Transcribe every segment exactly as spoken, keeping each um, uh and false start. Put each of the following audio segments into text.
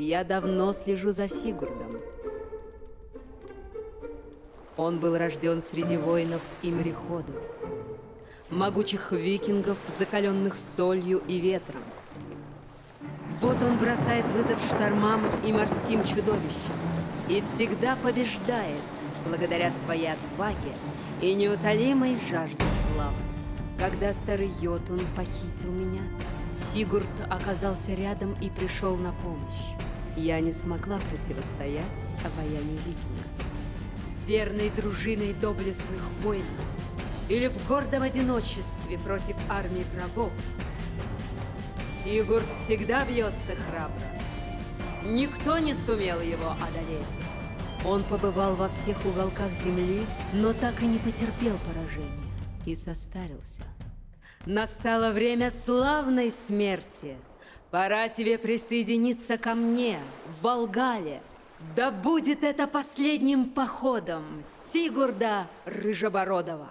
Я давно слежу за Сигурдом. Он был рожден среди воинов и мореходов, могучих викингов, закаленных солью и ветром. Вот он бросает вызов штормам и морским чудовищам и всегда побеждает благодаря своей отваге и неутолимой жажде славы. Когда старый Йотун похитил меня, Сигурд оказался рядом и пришел на помощь. Я не смогла противостоять обаянию викинга. С верной дружиной доблестных воинов или в гордом одиночестве против армии врагов Сигурд всегда бьется храбро. Никто не сумел его одолеть. Он побывал во всех уголках земли, но так и не потерпел поражения и состарился. Настало время славной смерти. Пора тебе присоединиться ко мне в Валгалле. Да будет это последним походом Сигурда Рыжебородова.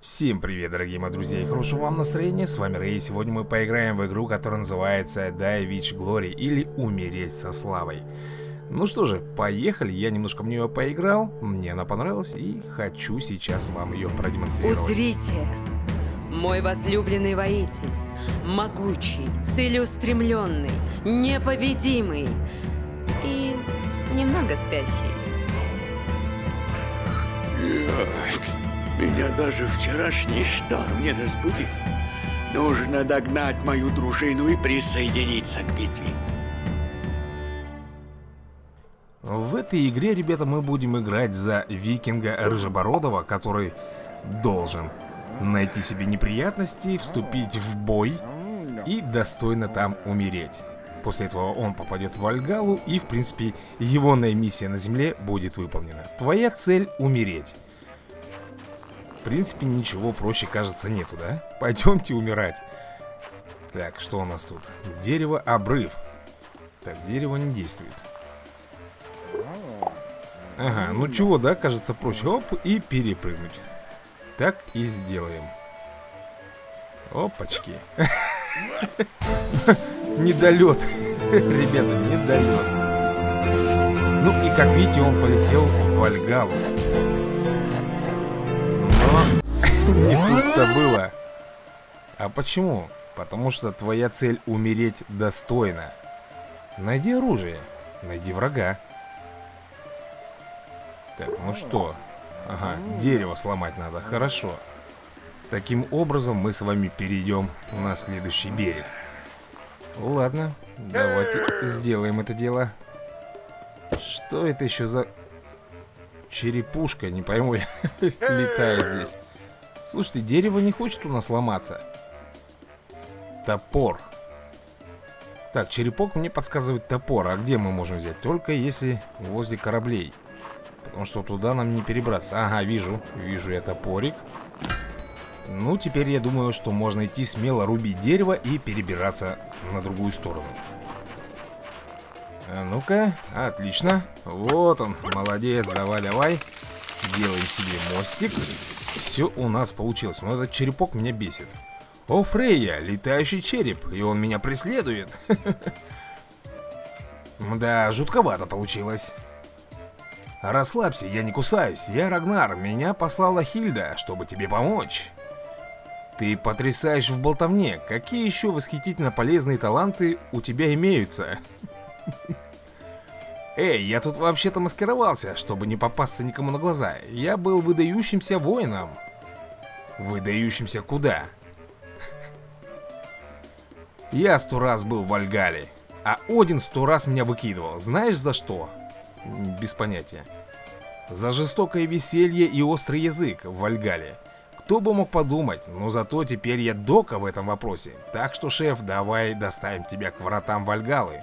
Всем привет, дорогие мои друзья, и хорошего вам настроения, с вами Рэй, и сегодня мы поиграем в игру, которая называется Die With Glory, или Умереть со славой. Ну что же, поехали, я немножко в нее поиграл, мне она понравилась, и хочу сейчас вам ее продемонстрировать. Узрите, мой возлюбленный воитель, могучий, целеустремленный, непобедимый и немного спящий. Меня даже вчерашний шторм не разбудил. Нужно догнать мою дружину и присоединиться к битве. В этой игре, ребята, мы будем играть за викинга Рыжебородова, который должен найти себе неприятности, вступить в бой и достойно там умереть. После этого он попадет в Вальгаллу и, в принципе, его миссия на земле будет выполнена. Твоя цель — умереть. В принципе, ничего проще, кажется, нету, да? Пойдемте умирать. Так, что у нас тут? Дерево, обрыв. Так, дерево не действует. Ага, ну чего, да, кажется, проще. Оп, и перепрыгнуть. Так и сделаем. Опачки. Недолет. Ребята, недолет. Ну и, как видите, он полетел в Вальгаллу. Не тут-то было. А почему? Потому что твоя цель умереть достойно. Найди оружие. Найди врага. Так, ну что? Ага, дерево сломать надо. Хорошо. Таким образом мы с вами перейдем на следующий берег. Ладно, давайте сделаем это дело. Что это еще за... черепушка, не пойму, летает здесь. Слушайте, дерево не хочет у нас ломаться. Топор. Так, черепок мне подсказывает топор. А где мы можем взять? Только если возле кораблей. Потому что туда нам не перебраться. Ага, вижу. Вижу я топорик. Ну, теперь я думаю, что можно идти смело рубить дерево и перебираться на другую сторону. А ну-ка. Отлично. Вот он. Молодец. Давай, давай. Делаем себе мостик. Все у нас получилось, но этот черепок меня бесит. О, Фрейя, летающий череп, и он меня преследует. Да, жутковато получилось. Расслабься, я не кусаюсь, я Рагнар, меня послала Хильда, чтобы тебе помочь. Ты потрясаешь в болтовне, какие еще восхитительно полезные таланты у тебя имеются. Эй, я тут вообще-то маскировался, чтобы не попасться никому на глаза. Я был выдающимся воином. Выдающимся куда? Я сто раз был в Вальгалле, а Один сто раз меня выкидывал. Знаешь за что? Без понятия. За жестокое веселье и острый язык в Вальгалле. Кто бы мог подумать, но зато теперь я дока в этом вопросе. Так что, шеф, давай доставим тебя к вратам Вальгаллы.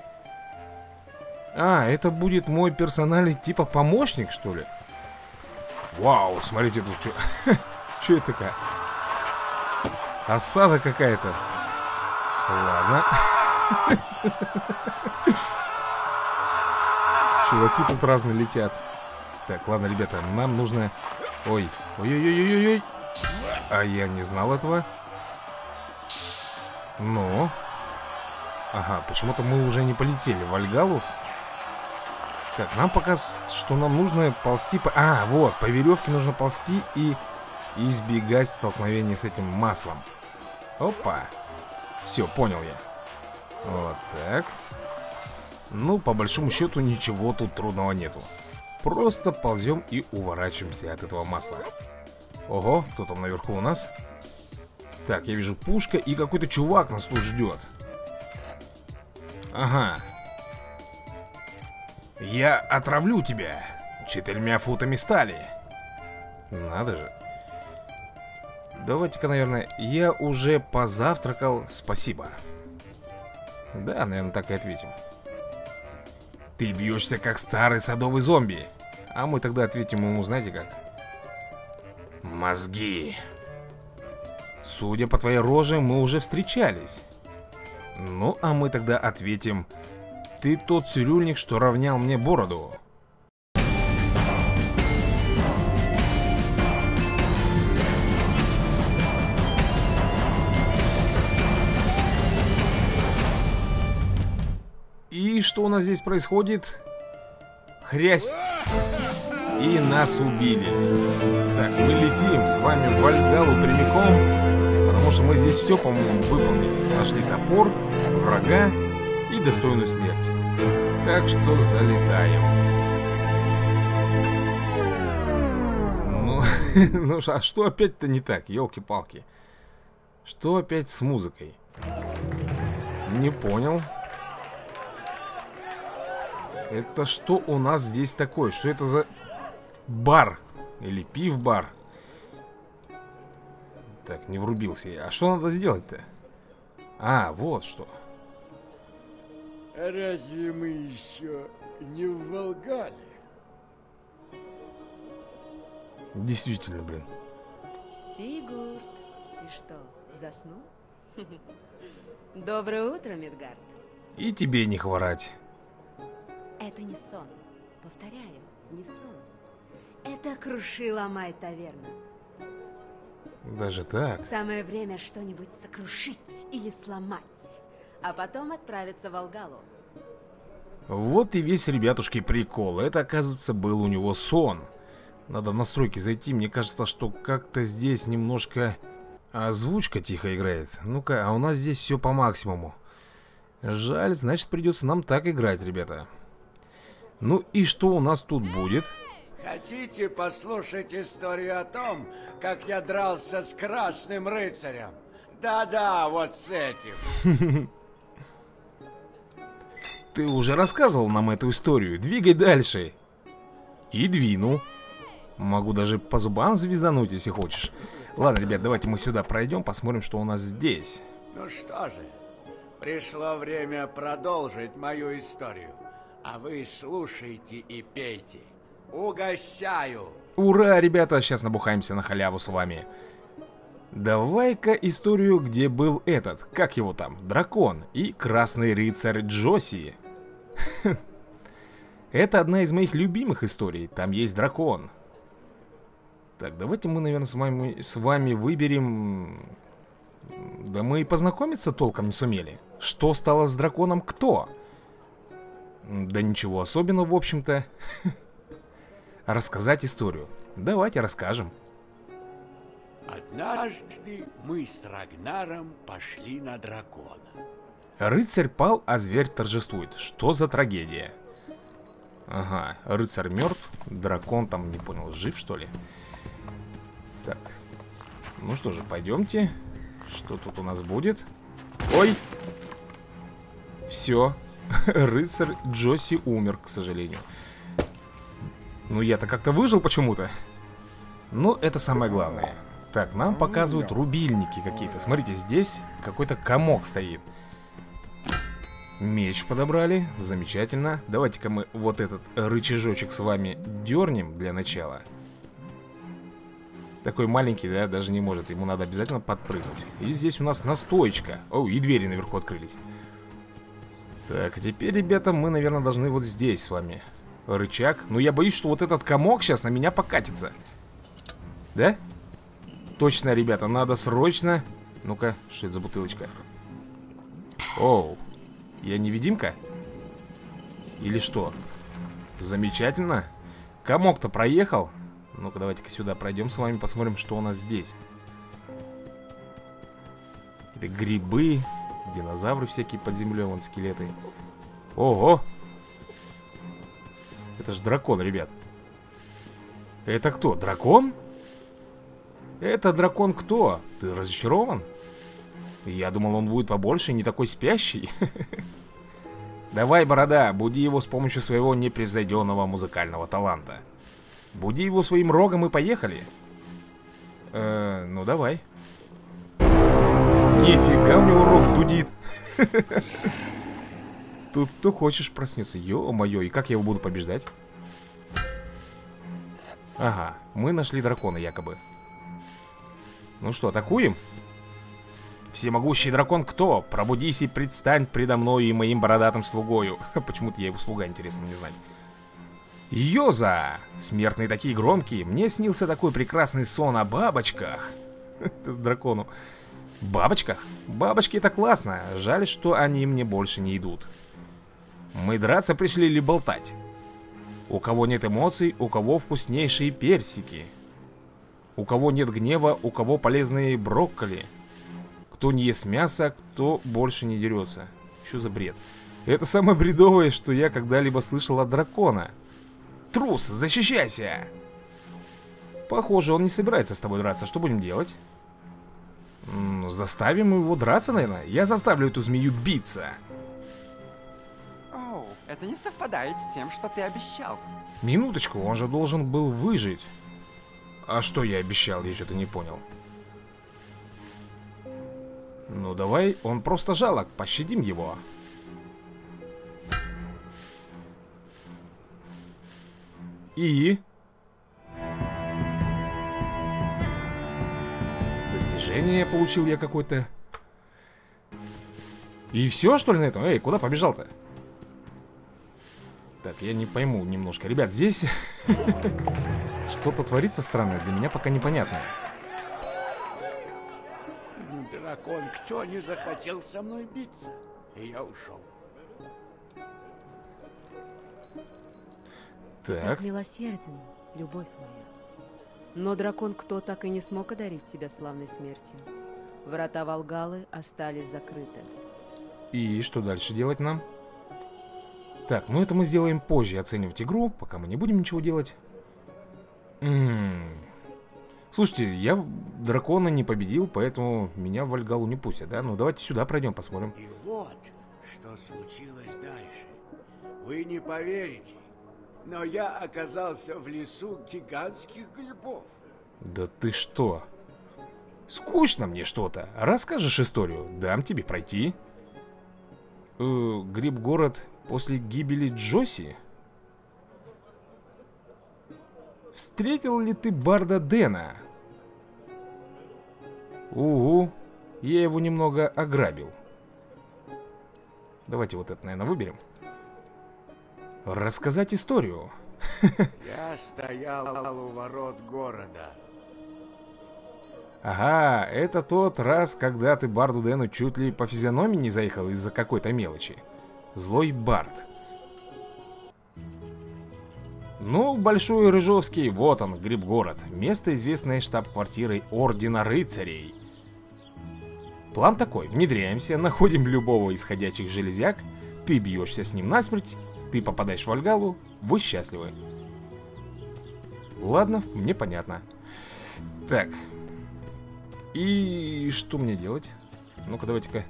А, это будет мой персональный типа помощник, что ли? Вау, смотрите тут, что... Что это такое? Осада какая-то. Ладно. Чуваки тут разные летят. Так, ладно, ребята, нам нужно... Ой, ой-ой-ой-ой-ой. А я не знал этого. Ну... Ага, почему-то мы уже не полетели в Вальгаллу. Так, нам пока, что нам нужно ползти по... А, вот, по веревке нужно ползти и избегать столкновения с этим маслом. Опа. Все, понял я. Вот так. Ну, по большому счету, ничего тут трудного нету. Просто ползем и уворачиваемся от этого масла. Ого, кто там наверху у нас? Так, я вижу пушка, и какой-то чувак нас тут ждет. Ага. Я отравлю тебя четырьмя футами стали. Надо же. Давайте-ка, наверное, я уже позавтракал, спасибо. Да, наверное, так и ответим. Ты бьешься, как старый садовый зомби. А мы тогда ответим ему, знаете как? Мозги. Судя по твоей роже, мы уже встречались. Ну, а мы тогда ответим: ты тот цирюльник, что равнял мне бороду. И что у нас здесь происходит? Хрясь. И нас убили. Так, мы летим с вами в Вальгаллу прямиком, потому что мы здесь все, по-моему, выполнили. Нашли топор, врага и достойную смерть. Так что залетаем. Ну, ну а что опять-то не так, елки-палки? Что опять с музыкой? Не понял. Это что у нас здесь такое? Что это за бар? Или пив-бар? Так, не врубился я. А что надо сделать-то? А, вот что. Разве мы еще не в Валгалле? Действительно, блин. Сигурд, ты что, заснул? Доброе утро, Мидгард. И тебе не хворать. Это не сон. Повторяю, не сон. Это круши-ломай таверна. Даже так? Самое время что-нибудь сокрушить или сломать. А потом отправиться в Валгаллу. Вот и весь, ребятушки, прикол. Это, оказывается, был у него сон. Надо в настройки зайти. Мне кажется, что как-то здесь немножко озвучка тихо играет. Ну-ка, а у нас здесь все по максимуму. Жаль, значит, придется нам так играть, ребята. Ну и что у нас тут будет? Хотите послушать историю о том, как я дрался с красным рыцарем? Да-да, вот с этим. Ты уже рассказывал нам эту историю. Двигай дальше. И двину. Могу даже по зубам звездануть, если хочешь. Ладно, ребят, давайте мы сюда пройдем, посмотрим, что у нас здесь. Ну что же, пришло время продолжить мою историю. А вы слушайте и пейте. Угощаю. Ура, ребята, сейчас набухаемся на халяву с вами. Давай-ка историю, где был этот, как его там, дракон и красный рыцарь Джоси. Это одна из моих любимых историй, там есть дракон. Так, давайте мы, наверное, с вами, с вами выберем... Да мы и познакомиться толком не сумели. Что стало с драконом кто? Да ничего особенного, в общем-то. Рассказать историю. Давайте расскажем. Однажды мы с Рагнаром пошли на дракона. Рыцарь пал, а зверь торжествует. Что за трагедия? Ага, рыцарь мертв. Дракон там, не понял, жив что ли? Так. Ну что же, пойдемте. Что тут у нас будет? Ой! Все. Рыцарь Джоси умер, к сожалению. Ну я-то как-то выжил почему-то. Ну это самое главное. Так, нам показывают рубильники какие-то. Смотрите, здесь какой-то комок стоит. Меч подобрали, замечательно. Давайте-ка мы вот этот рычажочек с вами дернем для начала. Такой маленький, да, даже не может. Ему надо обязательно подпрыгнуть. И здесь у нас настоечка. О, и двери наверху открылись. Так, а теперь, ребята, мы, наверное, должны вот здесь с вами. Рычаг. Но я боюсь, что вот этот комок сейчас на меня покатится. Да? Точно, ребята, надо срочно... Ну-ка, что это за бутылочка? Оу. Я невидимка? Или что? Замечательно. Комок-то проехал. Ну-ка, давайте-ка сюда пройдем с вами, посмотрим, что у нас здесь. Какие-то грибы, динозавры всякие под землей, вон скелеты. Ого! Это же дракон, ребят. Это кто? Дракон? Это дракон кто? Ты разочарован? Я думал, он будет побольше, не такой спящий. Давай, борода, буди его с помощью своего непревзойденного музыкального таланта. Буди его своим рогом и поехали. Э, ну, давай. Нифига, у него рог дудит. Тут кто хочешь проснется. Ё-моё, и как я его буду побеждать? Ага, мы нашли дракона якобы. Ну что, атакуем? Всемогущий дракон кто? Пробудись и предстань предо мной и моим бородатым слугою. Почему-то я его слуга, интересно мне знать. Йоза! Смертные такие громкие. Мне снился такой прекрасный сон о бабочках. Это дракону. Бабочках? Бабочки это классно. Жаль, что они мне больше не идут. Мы драться пришли или болтать? У кого нет эмоций, у кого вкуснейшие персики. У кого нет гнева, у кого полезные брокколи. Кто не ест мясо, кто больше не дерется. Что за бред? Это самое бредовое, что я когда-либо слышал от дракона. Трус, защищайся! Похоже, он не собирается с тобой драться. Что будем делать? М-м, заставим его драться, наверное. Я заставлю эту змею биться. Оу, это не совпадает с тем, что ты обещал. Минуточку, он же должен был выжить. А что я обещал, я что-то не понял. Ну давай, он просто жалок, пощадим его. И... Достижение получил я какое-то. И все, что ли, на этом? Эй, куда побежал-то? Так, я не пойму немножко. Ребят, здесь... Что-то творится странное, для меня пока непонятное. Дракон кто не захотел со мной биться, и я ушел. Так. Ты милосерден, любовь моя. Но дракон кто так и не смог одарить тебя славной смертью. Врата Валгаллы остались закрыты. И что дальше делать нам? Так, ну это мы сделаем позже, оценивать игру, пока мы не будем ничего делать. Слушайте, я дракона не победил, поэтому меня в Вальгаллу не пустят, да? Ну давайте сюда пройдем, посмотрим. И вот, что случилось дальше. Вы не поверите, но я оказался в лесу гигантских грибов. Да ты что? Скучно мне что-то. Расскажешь историю, дам тебе пройти. Э, Гриб-город после гибели Джоси? Встретил ли ты Барда Дэна? Угу. Я его немного ограбил. Давайте вот это, наверное, выберем. Рассказать историю. Я стоял у ворот города. Ага, это тот раз, когда ты Барду Дэну чуть ли по физиономии не заехал из-за какой-то мелочи. Злой Бард. Ну, Большой Рыжовский, вот он, Гриб-город. Место, известное штаб-квартирой Ордена Рыцарей. План такой, внедряемся, находим любого из ходячих железяк. Ты бьешься с ним насмерть, ты попадаешь в Вальгаллу, вы счастливы. Ладно, мне понятно. Так. И что мне делать? Ну-ка, давайте-ка.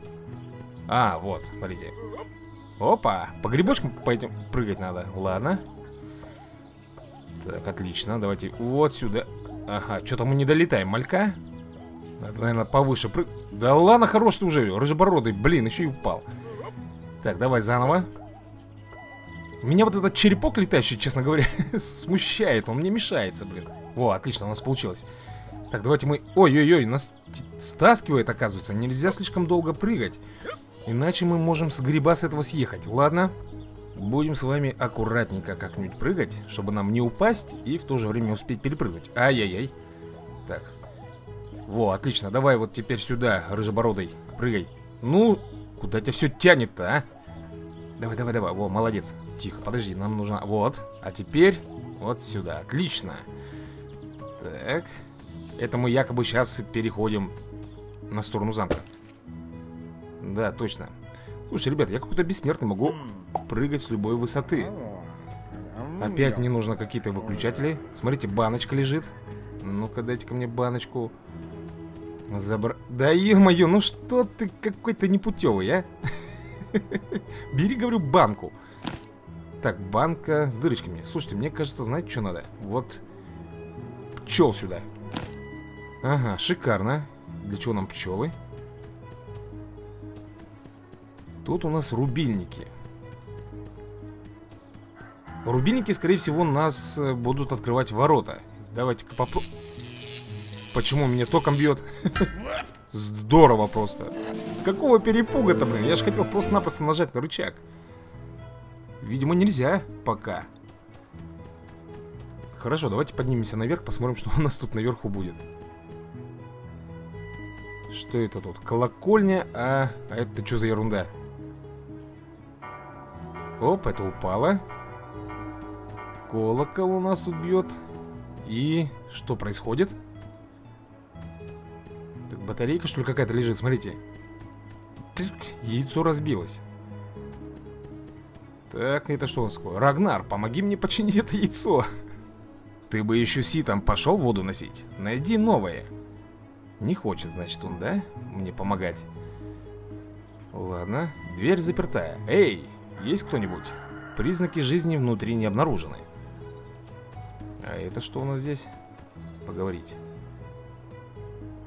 А, вот, смотрите. Опа, по грибочкам по этим прыгать надо, ладно. Так, отлично, давайте вот сюда. Ага, что-то мы не долетаем, малька. Надо, наверное, повыше прыг... Да ладно, хорош ты уже, рыжебородый, блин, еще и упал. Так, давай заново. Меня вот этот черепок летающий, честно говоря, смущает, он мне мешается, блин. О, отлично, у нас получилось. Так, давайте мы... Ой-ой-ой, нас стаскивает, оказывается, нельзя слишком долго прыгать. Иначе мы можем с гриба с этого съехать, ладно. Будем с вами аккуратненько как-нибудь прыгать, чтобы нам не упасть и в то же время успеть перепрыгнуть. Ай-яй-яй. Так. Во, отлично. Давай вот теперь сюда, рыжебородый, прыгай. Ну, куда тебя все тянет-то, а? Давай, давай, давай. Во, молодец. Тихо, подожди, нам нужно... Вот. А теперь вот сюда. Отлично. Так. Это мы якобы сейчас переходим на сторону замка. Да, точно. Слушай, ребят, я какой-то бессмертный, могу прыгать с любой высоты. Опять мне нужно какие-то выключатели. Смотрите, баночка лежит. Ну-ка, дайте-ка мне баночку. Забра... Да ё-моё, ну что ты какой-то непутевый, а? Бери, говорю, банку. Так, банка с дырочками. Слушайте, мне кажется, знаете, что надо? Вот пчел сюда. Ага, шикарно. Для чего нам пчелы? Тут у нас рубильники. Рубильники, скорее всего, нас будут открывать ворота. Давайте-ка попробуем. Почему меня током бьет? Здорово просто. С какого перепуга-то, блин? Я же хотел просто-напросто нажать на рычаг. Видимо, нельзя пока. Хорошо, давайте поднимемся наверх, посмотрим, что у нас тут наверху будет. Что это тут? Колокольня, а, а это что за ерунда? Оп, это упало. Колокол у нас тут бьет. И что происходит? Так, батарейка, что ли, какая-то лежит, смотрите. Яйцо разбилось. Так, это что у нас такое? Рагнар, помоги мне починить это яйцо. Ты бы еще ситом пошел воду носить. Найди новое. Не хочет, значит, он, да? Мне помогать. Ладно. Дверь запертая. Эй, есть кто-нибудь? Признаки жизни внутри не обнаружены. А это что у нас здесь? Поговорить.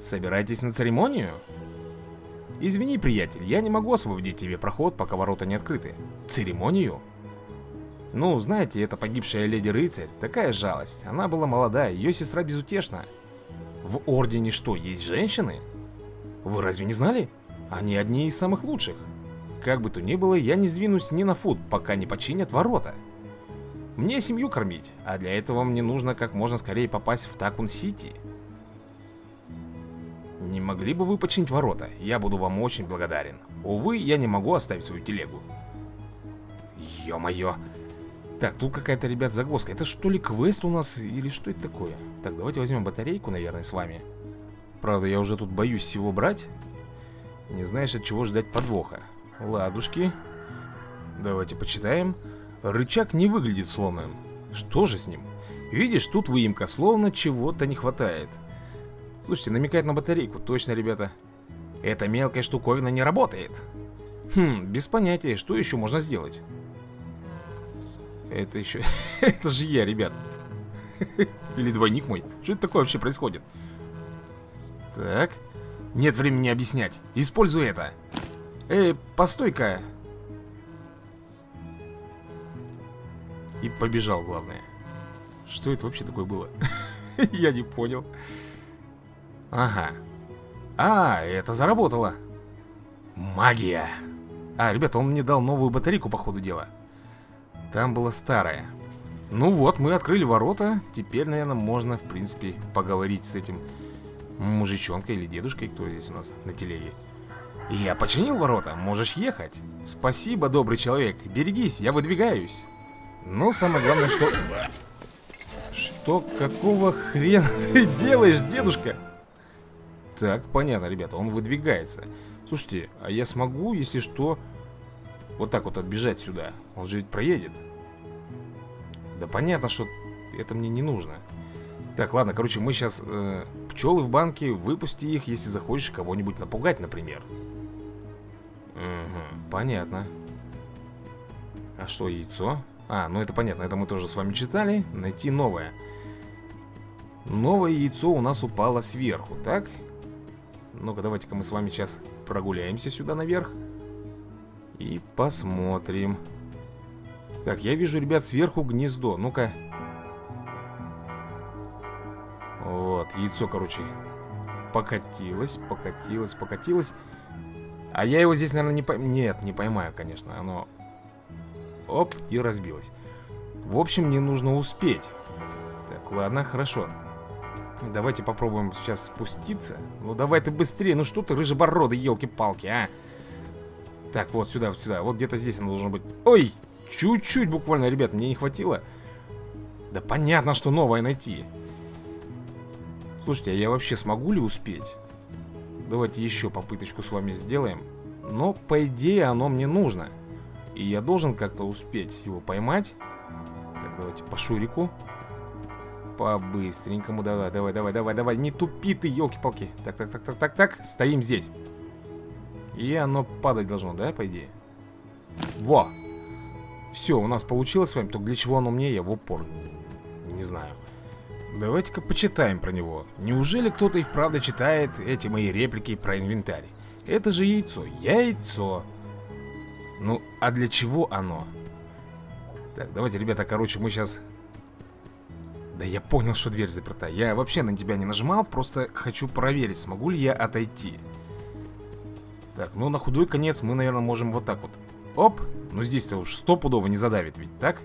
Собираетесь на церемонию? Извини, приятель, я не могу освободить тебе проход, пока ворота не открыты. Церемонию? Ну, знаете, эта погибшая леди-рыцарь, такая жалость. Она была молода, ее сестра безутешна. В ордене что, есть женщины? Вы разве не знали? Они одни из самых лучших. Как бы то ни было, я не сдвинусь ни на фут, пока не починят ворота. Мне семью кормить, а для этого мне нужно как можно скорее попасть в Такун-Сити. Не могли бы вы починить ворота? Я буду вам очень благодарен. Увы, я не могу оставить свою телегу. Ё-моё. Так, тут какая-то, ребят, загвоздка. Это что ли квест у нас или что это такое? Так, давайте возьмем батарейку, наверное, с вами. Правда, я уже тут боюсь всего брать. Не знаешь, от чего ждать подвоха. Ладушки. Давайте почитаем. Рычаг не выглядит сломанным. Что же с ним? Видишь, тут выемка, словно чего-то не хватает. Слушайте, намекает на батарейку. Точно, ребята. Эта мелкая штуковина не работает. Хм, без понятия, что еще можно сделать. Это еще... это же я, ребят. Или двойник мой. Что это такое вообще происходит? Так. Нет времени объяснять. Используй это. Эй, постой-ка. И побежал, главное. Что это вообще такое было? Я не понял. Ага. А, это заработало. Магия. А, ребят, он мне дал новую батарейку, по ходу дела. Там была старая. Ну вот, мы открыли ворота. Теперь, наверное, можно, в принципе, поговорить с этим мужичонкой или дедушкой, кто здесь у нас на телеге. Я починил ворота, можешь ехать. Спасибо, добрый человек. Берегись, я выдвигаюсь. Но самое главное, что... Что, какого хрена ты делаешь, дедушка? Так, понятно, ребята, он выдвигается. Слушайте, а я смогу, если что... Вот так вот отбежать сюда. Он же ведь проедет. Да понятно, что это мне не нужно. Так, ладно, короче, мы сейчас э, пчелы в банке, выпусти их, если захочешь кого-нибудь напугать, например. Угу, понятно. А что, яйцо? А, ну это понятно, это мы тоже с вами читали. Найти новое. Новое яйцо у нас упало сверху, так? Ну-ка, давайте-ка мы с вами сейчас прогуляемся сюда наверх. И посмотрим. Так, я вижу, ребят, сверху гнездо. Ну-ка. Вот, яйцо, короче. Покатилось, покатилось, покатилось. А я его здесь, наверное, не поймаю. Нет, не поймаю, конечно. Оно... Оп, и разбилось. В общем, мне нужно успеть. Так, ладно, хорошо. Давайте попробуем сейчас спуститься. Ну, давай ты быстрее. Ну, что ты, рыжебородый, елки-палки, а? Так, вот сюда, вот сюда. Вот где-то здесь оно должно быть. Ой, чуть-чуть буквально, ребят, мне не хватило. Да понятно, что новое найти. Слушайте, а я вообще смогу ли успеть? Давайте еще попыточку с вами сделаем. Но, по идее, оно мне нужно. И я должен как-то успеть его поймать. Так, давайте по Шурику. По-быстренькому, да-да, давай, давай, давай, давай. Не тупи ты, елки-палки. Так, так, так, так, так, так, стоим здесь. И оно падать должно, да, по идее? Во! Все, у нас получилось с вами. Только для чего оно мне, я в упор не знаю. Давайте-ка почитаем про него. Неужели кто-то и вправду читает эти мои реплики про инвентарь? Это же яйцо, яйцо. Ну, а для чего оно? Так, давайте, ребята, короче, мы сейчас... Да я понял, что дверь заперта. Я вообще на тебя не нажимал, просто хочу проверить, смогу ли я отойти. Так, ну на худой конец мы, наверное, можем вот так вот. Оп, ну здесь-то уж стопудово не задавит ведь, так?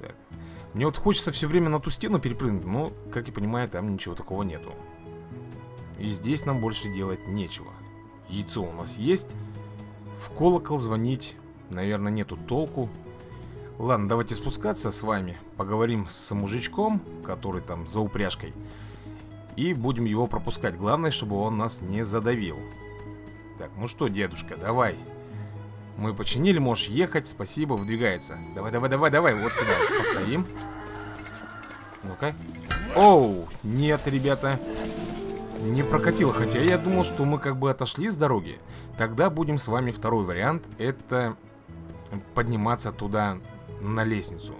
Так. Мне вот хочется все время на ту стену перепрыгнуть, но, как я понимаю, там ничего такого нету. И здесь нам больше делать нечего. Яйцо у нас есть. В колокол звонить, наверное, нету толку. Ладно, давайте спускаться с вами. Поговорим с мужичком, который там за упряжкой. И будем его пропускать. Главное, чтобы он нас не задавил. Так, ну что, дедушка, давай. Мы починили, можешь ехать. Спасибо, выдвигается. Давай, давай, давай, давай. Вот сюда постоим. Ну-ка. Оу, нет, ребята. Не прокатило. Хотя я думал, что мы как бы отошли с дороги. Тогда будем с вами второй вариант. Это подниматься туда... на лестницу.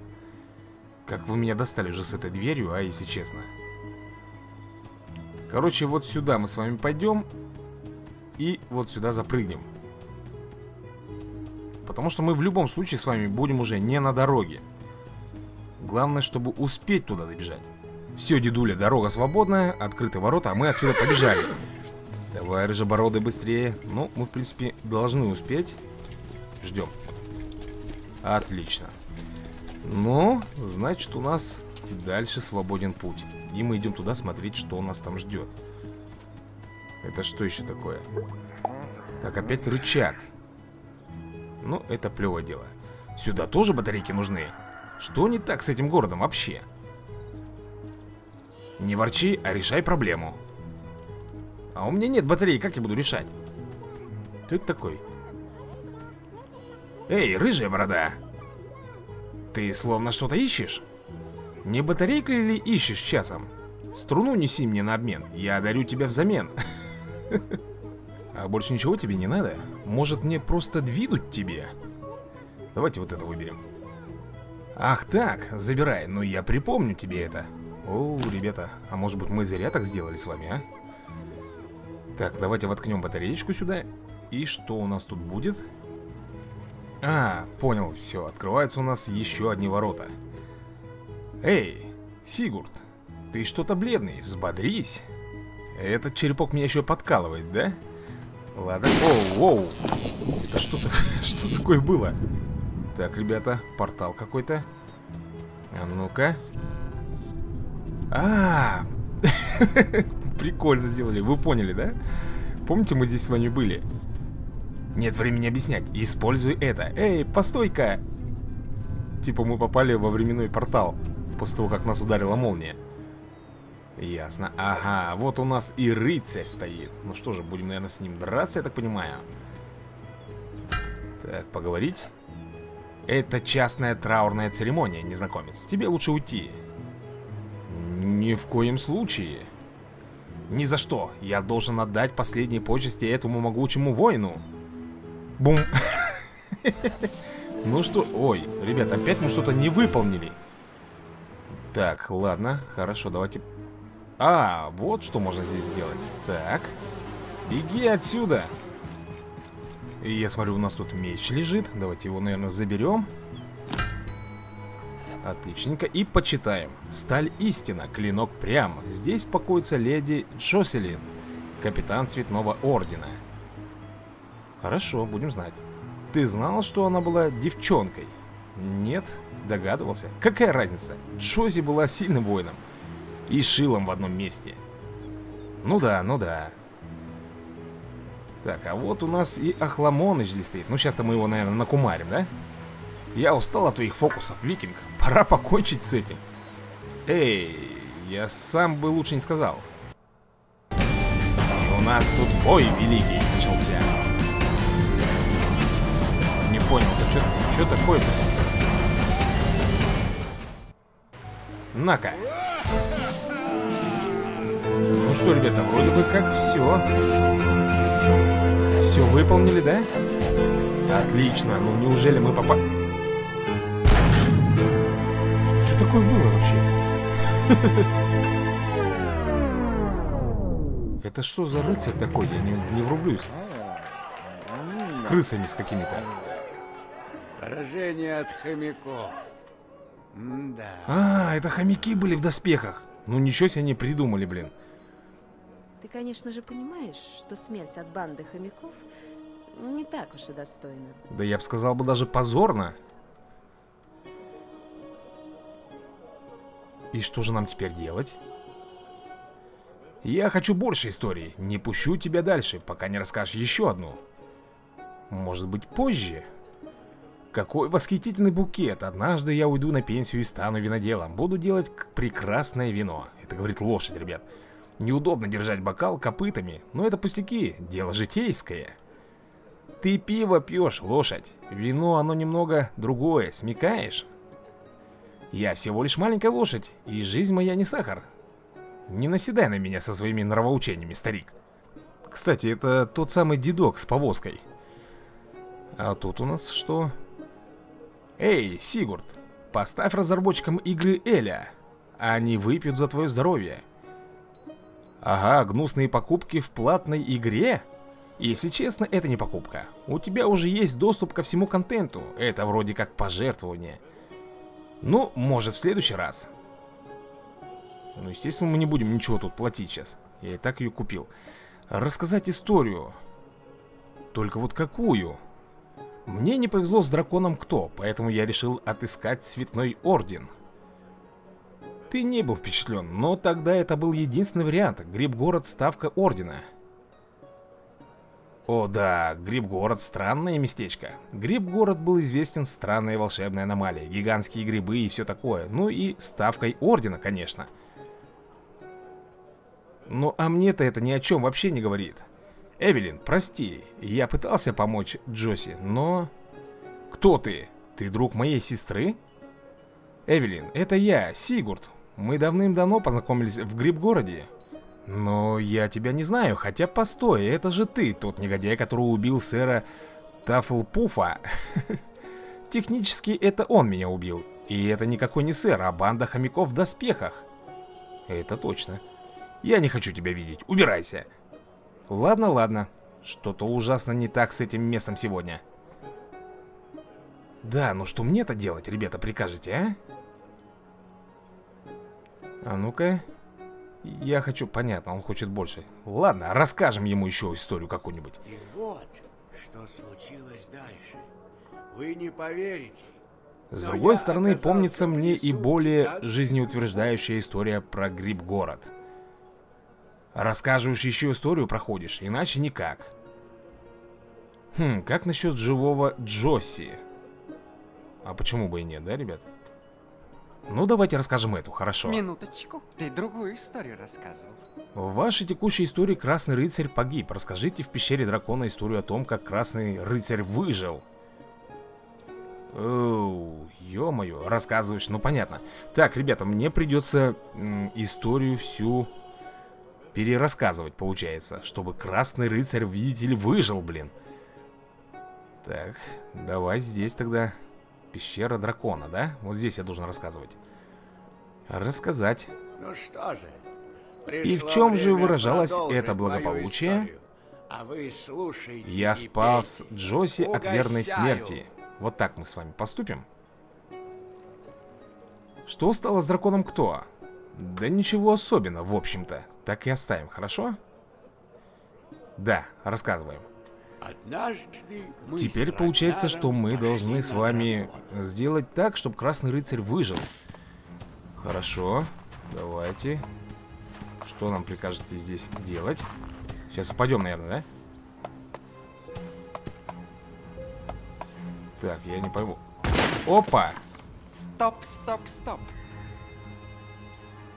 Как вы меня достали уже с этой дверью, а если честно. Короче, вот сюда мы с вами пойдем. И вот сюда запрыгнем. Потому что мы в любом случае с вами будем уже не на дороге. Главное, чтобы успеть туда добежать. Все, дедуля, дорога свободная. Открыты ворота, а мы отсюда побежали. Давай, рыжебороды, быстрее. Ну, мы, в принципе, должны успеть. Ждем. Отлично. Ну, значит, у нас дальше свободен путь. И мы идем туда смотреть, что нас там ждет. Это что еще такое? Так, опять рычаг. Ну, это плевое дело. Сюда тоже батарейки нужны. Что не так с этим городом вообще? Не ворчи, а решай проблему. А у меня нет батареи, как я буду решать? Кто это такой? Эй, рыжая борода! Ты словно что-то ищешь? Не батарейку ли ищешь часом? Струну неси мне на обмен, я дарю тебя взамен. А больше ничего тебе не надо? Может, мне просто двинуть тебе? Давайте вот это выберем. Ах так, забирай, но я припомню тебе это. О, ребята, а может быть мы зря так сделали с вами, а? Так, давайте воткнем батареечку сюда. И что у нас тут будет? А, понял, все, открываются у нас еще одни ворота. Эй, Сигурд, ты что-то бледный, взбодрись. Этот черепок меня еще подкалывает, да? Ладно, оу, оу. Это что-то, что такое было? Так, ребята, портал какой-то. А ну-ка. А, прикольно сделали, вы поняли, да? Помните, мы здесь с вами были? Нет времени объяснять, используй это. Эй, постой-ка. Типа мы попали во временной портал после того, как нас ударила молния. Ясно, ага, вот у нас и рыцарь стоит. Ну что же, будем, наверное, с ним драться, я так понимаю. Так, поговорить. Это частная траурная церемония, незнакомец. Тебе лучше уйти. Ни в коем случае. Ни за что, я должен отдать последние почести этому могучему воину. Бум. Ну что, ой, ребят, опять мы что-то не выполнили. Так, ладно, хорошо, давайте. А, вот что можно здесь сделать. Так, беги отсюда. И я смотрю, у нас тут меч лежит. Давайте его, наверное, заберем. Отличненько, и почитаем. Сталь истина, клинок прям. Здесь покоится леди Джоселин, капитан Цветного Ордена. Хорошо, будем знать. Ты знал, что она была девчонкой? Нет, догадывался. Какая разница? Джози была сильным воином. И шилом в одном месте. Ну да, ну да. Так, а вот у нас и Охламоныч здесь стоит. Ну, сейчас-то мы его, наверное, накумарим, да? Я устал от твоих фокусов, Викинг. Пора покончить с этим. Эй, я сам бы лучше не сказал. У нас тут бой великий начался. Не понял, да что такое-то? На-ка. Ну что, ребята, вроде бы как все. Все выполнили, да? Отлично, ну неужели мы попали? Что такое было вообще? Это что за рыцарь такой? Я не, не врублюсь. С крысами с какими-то. Поражение от хомяков. Да. А, это хомяки были в доспехах. Ну ничего себе они придумали, блин. Ты, конечно же, понимаешь, что смерть от банды хомяков не так уж и достойна. Да я бы сказал бы даже позорно. И что же нам теперь делать? Я хочу больше истории. Не пущу тебя дальше, пока не расскажешь еще одну. Может быть, позже? Какой восхитительный букет. Однажды я уйду на пенсию и стану виноделом. Буду делать прекрасное вино. Это говорит лошадь, ребят. Неудобно держать бокал копытами, но это пустяки, дело житейское. Ты пиво пьешь, лошадь. Вино, оно немного другое, смекаешь? Я всего лишь маленькая лошадь, и жизнь моя не сахар. Не наседай на меня со своими нравоучениями, старик. Кстати, это тот самый дедок с повозкой. А тут у нас что? Эй, Сигурд, поставь разработчикам игры Эля. Они выпьют за твое здоровье. Ага, гнусные покупки в платной игре? Если честно, это не покупка. У тебя уже есть доступ ко всему контенту. Это вроде как пожертвование. Ну, может, в следующий раз. Ну, естественно, мы не будем ничего тут платить сейчас. Я и так ее купил. Рассказать историю. Только вот какую? Мне не повезло с драконом кто, поэтому я решил отыскать Цветной Орден. Ты не был впечатлен, но тогда это был единственный вариант. Гриб-город, ставка Ордена. О да, Гриб-город — странное местечко. Гриб-город был известен странной волшебной аномалией, гигантские грибы и все такое. Ну и ставкой Ордена, конечно. Ну а мне-то это ни о чем вообще не говорит. Эвелин, прости, я пытался помочь Джоси, но... Кто ты? Ты друг моей сестры? Эвелин, это я, Сигурд. Мы давным-давно познакомились в Гриб-городе. Но я тебя не знаю, хотя постой, это же ты, тот негодяй, которого убил сэра Тафлпуфа. Технически это он меня убил. И это никакой не сэр, а банда хомяков в доспехах. Это точно. Я не хочу тебя видеть, убирайся. Ладно, ладно. Что-то ужасно не так с этим местом сегодня. Да, ну что мне-то делать, ребята, прикажете, а? А ну-ка. Я хочу... Понятно, он хочет больше. Ладно, расскажем ему еще историю какую-нибудь. И вот, что случилось дальше. Вы не поверите. С другой стороны, помнится мне и более жизнеутверждающая история про Гриб-город. Рассказываешь еще историю, проходишь, иначе никак. Хм, как насчет живого Джоси? А почему бы и нет, да, ребят? Ну, давайте расскажем эту, хорошо. Минуточку, ты другую историю рассказывал. В вашей текущей истории Красный Рыцарь погиб. Расскажите в пещере дракона историю о том, как Красный Рыцарь выжил. Оу, ё-моё, рассказываешь, ну понятно. Так, ребята, мне придется историю всю... перерассказывать, получается, чтобы Красный Рыцарь, видите ли, выжил, блин. Так, давай здесь тогда. Пещера дракона, да? Вот здесь я должен рассказывать. Рассказать. Ну что же, и в чем же выражалось это благополучие? А вы слушайте, я спас Джоси угощаю. От верной смерти. Вот так мы с вами поступим. Что стало с драконом кто? Да ничего особенного, в общем-то. Так и оставим, хорошо? Да, рассказываем. Теперь получается, что мы должны с вами сделать так, чтобы Красный Рыцарь выжил. Хорошо, давайте. Что нам прикажете здесь делать? Сейчас упадем, наверное, да? Так, я не пойму. Опа! Стоп, стоп, стоп.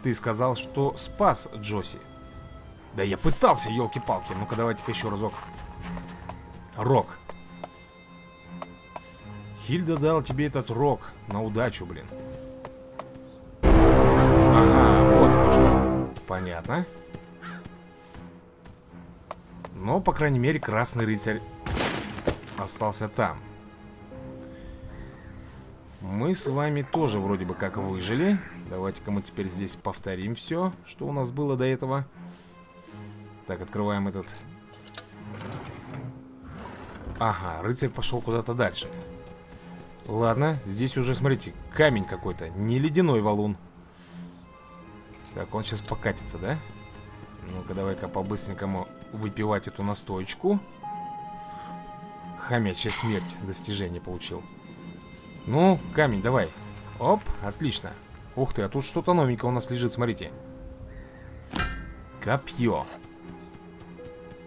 Ты сказал, что спас Джоси. Да я пытался, елки-палки. Ну-ка, давайте-ка еще разок. Рок. Хильда дал тебе этот рок на удачу, блин. Ага, вот оно что. Понятно. Но, по крайней мере, Красный Рыцарь остался там. Мы с вами тоже вроде бы как выжили. Давайте-ка мы теперь здесь повторим все, что у нас было до этого. Так, открываем этот. Ага, рыцарь пошел куда-то дальше. Ладно, здесь уже, смотрите, камень какой-то. Не ледяной валун. Так, он сейчас покатится, да? Ну-ка, давай-ка по-быстренькому выпивать эту настоечку. Хомячья смерть. Достижение получил. Ну, камень, давай. Оп, отлично. Ух ты, а тут что-то новенькое у нас лежит, смотрите. Копье.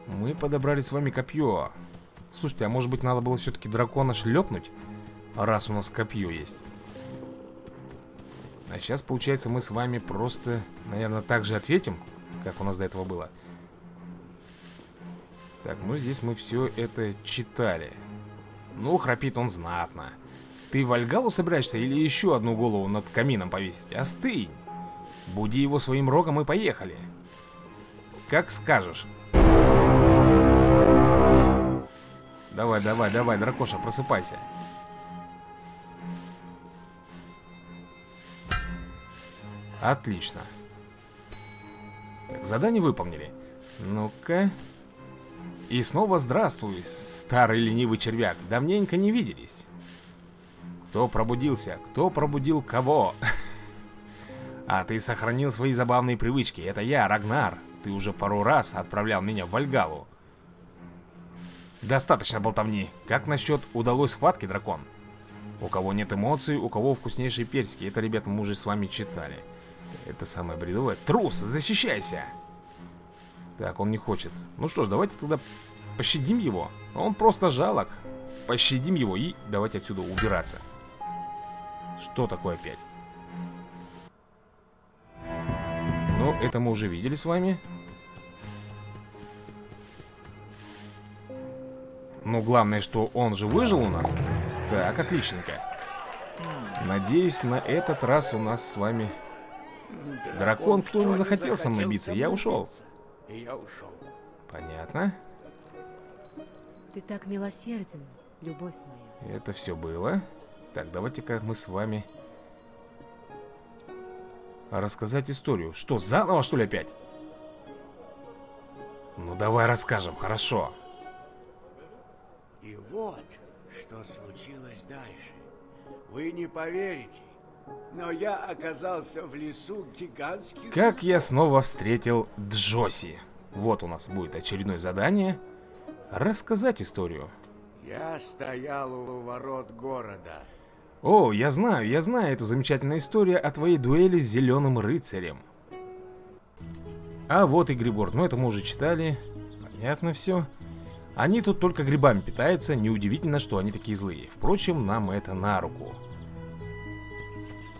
Мы подобрали с вами копье. Слушайте, а может быть надо было все-таки дракона шлепнуть? Раз у нас копье есть. А сейчас, получается, мы с вами просто, наверное, так же ответим, как у нас до этого было. Так, ну здесь мы все это читали. Ну, храпит он знатно. Ты Вальгаллу собираешься или еще одну голову над камином повесить? Остынь! Буди его своим рогом и поехали. Как скажешь. Давай, давай, давай, дракоша, просыпайся. Отлично. Так, задание выполнили. Ну-ка. И снова здравствуй, старый ленивый червяк. Давненько не виделись. Кто пробудился? Кто пробудил кого? А ты сохранил свои забавные привычки. Это я, Рагнар. Ты уже пару раз отправлял меня в Вальгаллу. Достаточно болтовни. Как насчет удалой схватки, дракон? У кого нет эмоций, у кого вкуснейшие персики. Это, ребята, мы уже с вами читали. Это самое бредовое. Трус, защищайся! Так, он не хочет. Ну что ж, давайте тогда пощадим его. Он просто жалок. Пощадим его и давайте отсюда убираться. Что такое опять? Ну, это мы уже видели с вами. Но главное, что он же выжил у нас. Так, отличненько. Надеюсь, на этот раз у нас с вами... Дракон, кто не захотел со мной биться, я ушел. Я ушел. Понятно. Ты так милосерден, любовь моя. Это все было. Так, давайте-ка мы с вами... Рассказать историю. Что, заново, что ли, опять? Ну, давай расскажем, хорошо. И вот, что случилось дальше. Вы не поверите, но я оказался в лесу гигантских... Как я снова встретил Джоси. Вот у нас будет очередное задание. Рассказать историю. Я стоял у ворот города. О, я знаю, я знаю эту замечательную историю о твоей дуэли с зеленым рыцарем. А вот и Гриб-город. Ну, это мы уже читали. Понятно все. Они тут только грибами питаются. Неудивительно, что они такие злые. Впрочем, нам это на руку.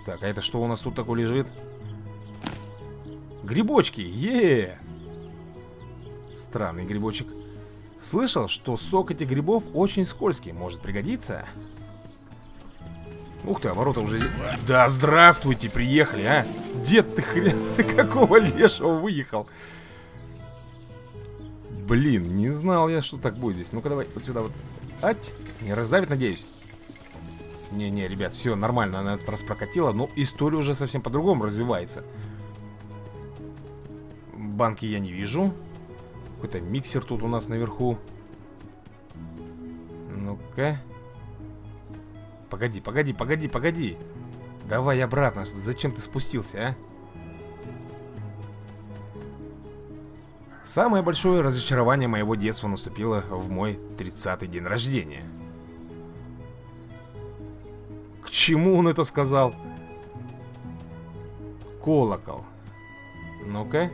Так, а это что у нас тут такое лежит? Грибочки! Е-е-е! Странный грибочек. Слышал, что сок этих грибов очень скользкий. Может пригодиться? Ух ты, а ворота уже... Да здравствуйте, приехали, а! Дед, ты хрен, ты какого лешего выехал? Блин, не знал я, что так будет здесь. Ну-ка, давай вот сюда вот. Ать! Не раздавит, надеюсь? Не-не, ребят, все нормально, она этот раз прокатила. Но история уже совсем по-другому развивается. Банки я не вижу. Какой-то миксер тут у нас наверху. Ну-ка. Погоди, погоди, погоди, погоди. Давай обратно. Зачем ты спустился, а? Самое большое разочарование моего детства наступило в мой тридцатый день рождения. К чему он это сказал? Колокол. Ну-ка.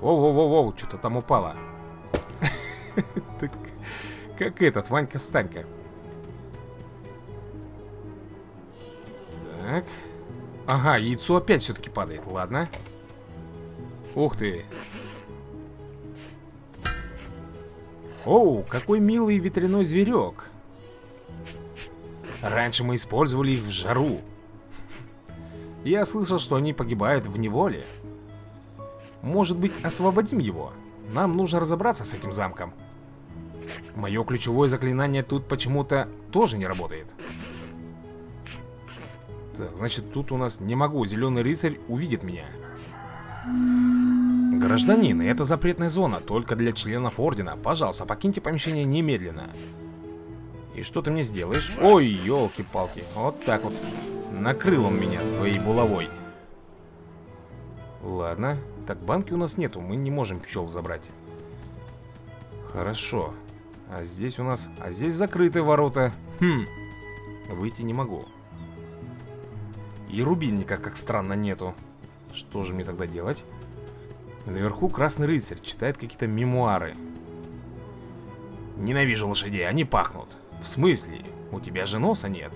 Воу-воу-воу-воу, что-то там упало. Как этот, Ванька-встанька. Так. Ага, яйцо опять все-таки падает. Ладно. Ух ты. Оу, какой милый ветряной зверек. Раньше мы использовали их в жару. Я слышал, что они погибают в неволе. Может быть, освободим его? Нам нужно разобраться с этим замком. Мое ключевое заклинание тут почему-то тоже не работает. Так, значит, тут у нас не могу. Зеленый рыцарь увидит меня. Гражданин, это запретная зона, только для членов ордена. Пожалуйста, покиньте помещение немедленно. И что ты мне сделаешь? Ой, елки-палки. Вот так вот. Накрыл он меня своей булавой. Ладно. Так, банки у нас нету, мы не можем пчел забрать. Хорошо. А здесь у нас... А здесь закрыты ворота. Хм. Выйти не могу. И рубильника, как странно, нету. Что же мне тогда делать? Наверху красный рыцарь читает какие-то мемуары. Ненавижу лошадей, они пахнут. В смысле? У тебя же носа нет.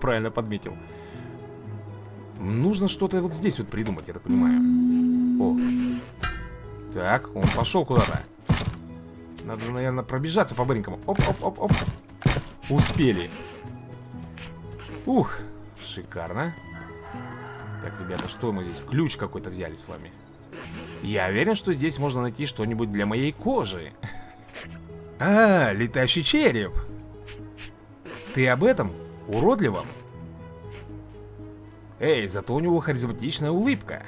Правильно подметил. Нужно что-то вот здесь вот придумать, я так понимаю. О. Так, он пошел куда-то. Надо, наверное, пробежаться по-быренькому. Оп-оп-оп-оп. Успели. Ух, шикарно. Так, ребята, что мы здесь? Ключ какой-то взяли с вами. Я уверен, что здесь можно найти что-нибудь для моей кожи. А, летающий череп. Ты об этом? Уродливом? Эй, зато у него харизматичная улыбка.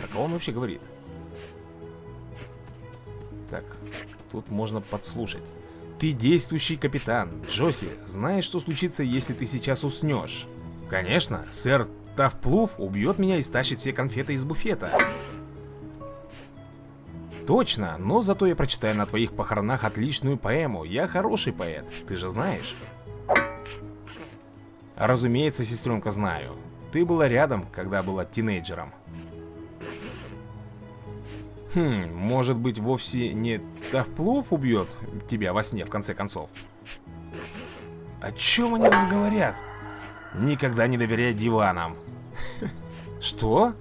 Про кого он вообще говорит? Так, тут можно подслушать. Ты действующий капитан, Джоси. Знаешь, что случится, если ты сейчас уснешь? Конечно, сэр Тафлпуф убьет меня и стащит все конфеты из буфета. Точно, но зато я прочитаю на твоих похоронах отличную поэму. Я хороший поэт, ты же знаешь. Разумеется, сестренка, знаю. Ты была рядом, когда была тинейджером. Хм, может быть, вовсе не Тафлпуф убьет тебя во сне, в конце концов? О чем они тут говорят? Никогда не доверяй диванам. Что?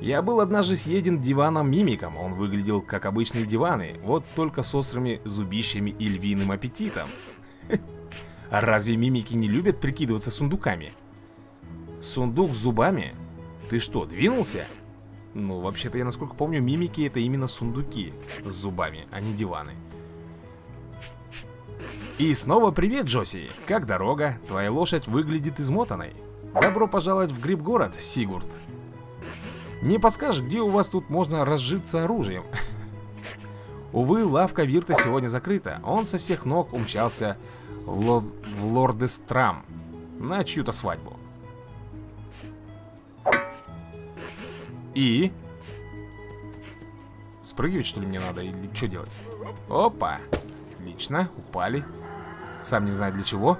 Я был однажды съеден диваном-мимиком. Он выглядел как обычные диваны, вот только с острыми зубищами и львиным аппетитом. А разве мимики не любят прикидываться сундуками? Сундук с зубами? Ты что, двинулся? Ну, вообще-то, я насколько помню, мимики — это именно сундуки с зубами, а не диваны. И снова привет, Джоси. Как дорога? Твоя лошадь выглядит измотанной. Добро пожаловать в Гриб-город, Сигурд. Не подскажешь, где у вас тут можно разжиться оружием? Увы, лавка Вирта сегодня закрыта. Он со всех ног умчался в, лор... в Лорд Страм на чью-то свадьбу. И... Спрыгивать, что ли, мне надо? Или что делать? Опа! Отлично, упали. Сам не знаю для чего.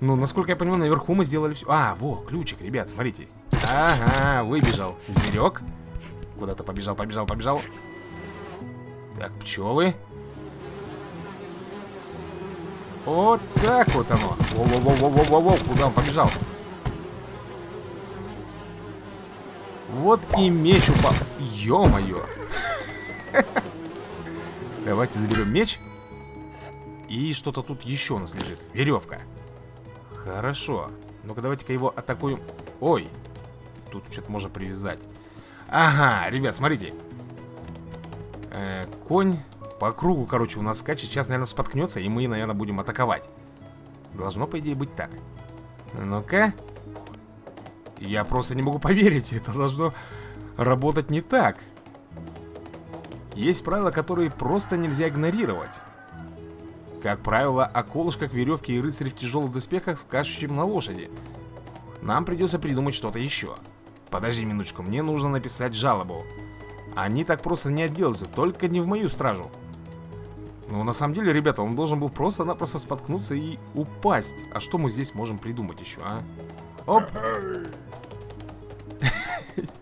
Ну, насколько я понимаю, наверху мы сделали все. А, во, ключик, ребят, смотрите. Ага, выбежал зверек. Куда-то побежал, побежал, побежал. Так, пчелы. Вот так вот оно. Во-во-во-во-во-во-во. Куда он побежал? Вот и меч упал. Ё-моё. Давайте заберем меч. И что-то тут еще у нас лежит. Веревка. Хорошо. Ну-ка, давайте-ка его атакуем. Ой. Тут что-то можно привязать. Ага, ребят, смотрите. Э, конь по кругу, короче, у нас скачет. Сейчас, наверное, споткнется, и мы, наверное, будем атаковать. Должно, по идее, быть так. Ну-ка. Я просто не могу поверить. Это должно работать не так. Есть правила, которые просто нельзя игнорировать. Как правило, о колышках, веревке и рыцаре в тяжелых доспехах, скачущем на лошади. Нам придется придумать что-то еще. Подожди минуточку, мне нужно написать жалобу. Они так просто не отделаются, только не в мою стражу. Ну, на самом деле, ребята, он должен был просто-напросто споткнуться и упасть. А что мы здесь можем придумать еще, а? Оп!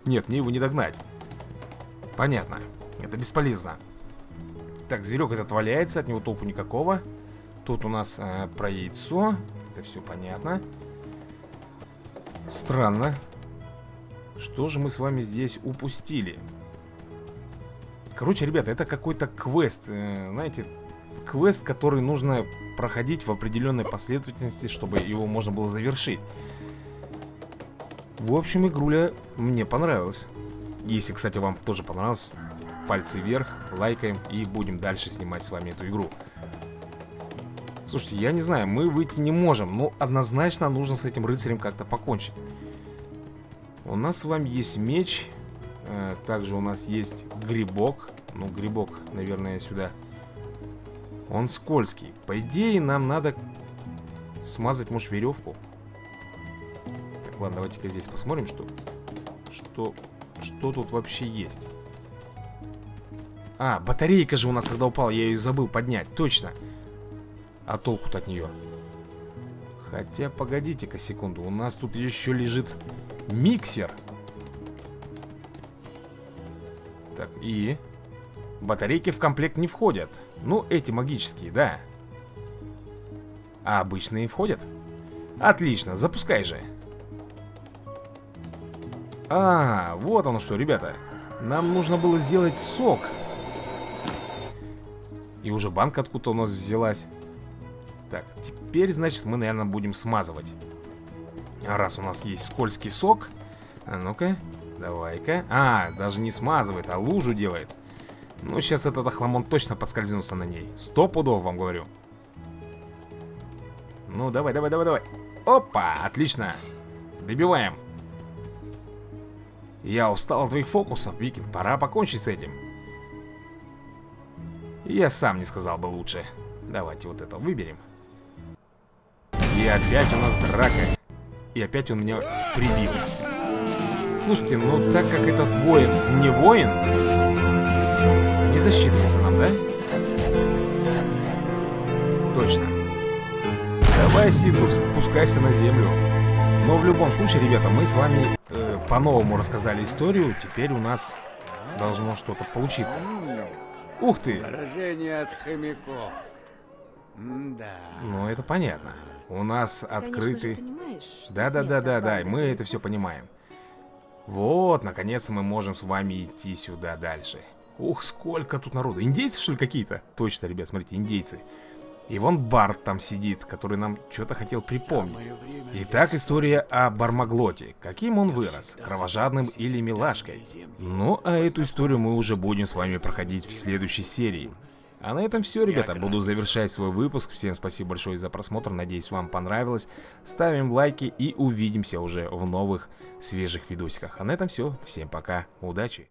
Нет, мне его не догнать. Понятно, это бесполезно. Так, зверек этот валяется, от него толку никакого. Тут у нас э, про яйцо. Это все понятно. Странно. Что же мы с вами здесь упустили? Короче, ребята, это какой-то квест. Э, знаете, квест, который нужно проходить в определенной последовательности, чтобы его можно было завершить. В общем, игруля мне понравилась. Если, кстати, вам тоже понравилось, пальцы вверх, лайкаем и будем дальше снимать с вами эту игру. Слушайте, я не знаю, мы выйти не можем, но однозначно нужно с этим рыцарем как-то покончить. У нас с вами есть меч, также у нас есть грибок. Ну, грибок, наверное, сюда. Он скользкий. По идее, нам надо смазать, может, веревку. Так, ладно, давайте-ка здесь посмотрим, что... Что... Что тут вообще есть? А, батарейка же у нас тогда упала. Я ее забыл поднять, точно. А толку-то от нее? Хотя, погодите-ка секунду. У нас тут еще лежит миксер. Так, и... Батарейки в комплект не входят. Ну, эти магические, да. А обычные входят? Отлично, запускай же. А, вот оно что, ребята. Нам нужно было сделать сок. И уже банка откуда-то у нас взялась. Так, теперь, значит, мы, наверное, будем смазывать. Раз у нас есть скользкий сок. А ну-ка, давай-ка. А, даже не смазывает, а лужу делает. Ну, сейчас этот охламон точно подскользнулся на ней. Сто пудов, вам говорю. Ну, давай, давай, давай, давай. Опа, отлично. Добиваем. Я устал от твоих фокусов, Викинг, пора покончить с этим. Я сам не сказал бы лучше. Давайте вот это выберем. И опять у нас драка. И опять он меня прибил. Слушайте, ну так как этот воин не воин, не засчитывается нам, да? Точно. Давай, Сигурд, спускайся на землю. Но в любом случае, ребята, мы с вами э, по-новому рассказали историю. Теперь у нас должно что-то получиться. Ух ты! Поражение от хомяков. Да. Ну, это понятно. У нас открытый... Да-да-да-да-да, мы это все понимаем. Вот, наконец мы можем с вами идти сюда дальше. Ух, сколько тут народу. Индейцы, что ли, какие-то? Точно, ребят, смотрите, индейцы. И вон Бард там сидит, который нам что-то хотел припомнить. Итак, история о Бармаглоте. Каким он вырос? Кровожадным или милашкой? Ну, а эту историю мы уже будем с вами проходить в следующей серии. А на этом все, ребята. Буду завершать свой выпуск. Всем спасибо большое за просмотр. Надеюсь, вам понравилось. Ставим лайки и увидимся уже в новых свежих видосиках. А на этом все. Всем пока. Удачи.